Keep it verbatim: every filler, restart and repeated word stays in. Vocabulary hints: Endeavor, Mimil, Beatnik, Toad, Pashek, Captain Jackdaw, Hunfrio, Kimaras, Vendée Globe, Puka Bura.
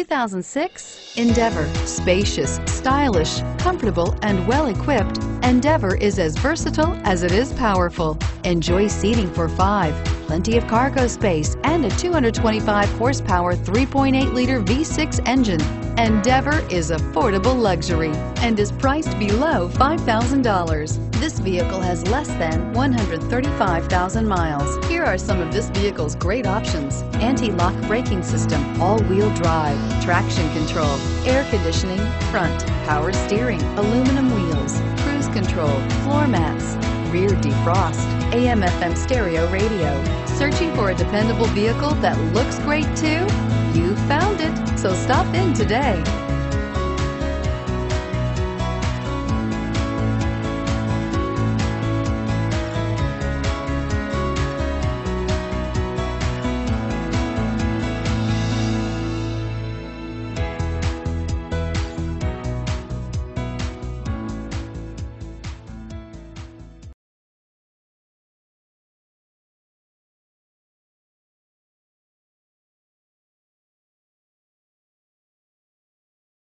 two thousand six Endeavor. Spacious, stylish, comfortable, and well-equipped, Endeavor is as versatile as it is powerful. Enjoy seating for five, plenty of cargo space, and a two hundred twenty-five horsepower three point eight liter V six engine. Endeavor is affordable luxury and is priced below five thousand dollars. This vehicle has less than one hundred thirty-five thousand miles. Here are some of this vehicle's great options: anti-lock braking system, all-wheel drive, traction control, air conditioning, front, power steering, aluminum wheels, cruise control, floor mats, rear defrost, A M F M stereo radio. Searching for a dependable vehicle that looks great too? You found it, so stop in today.